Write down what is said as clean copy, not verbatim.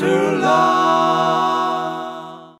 water.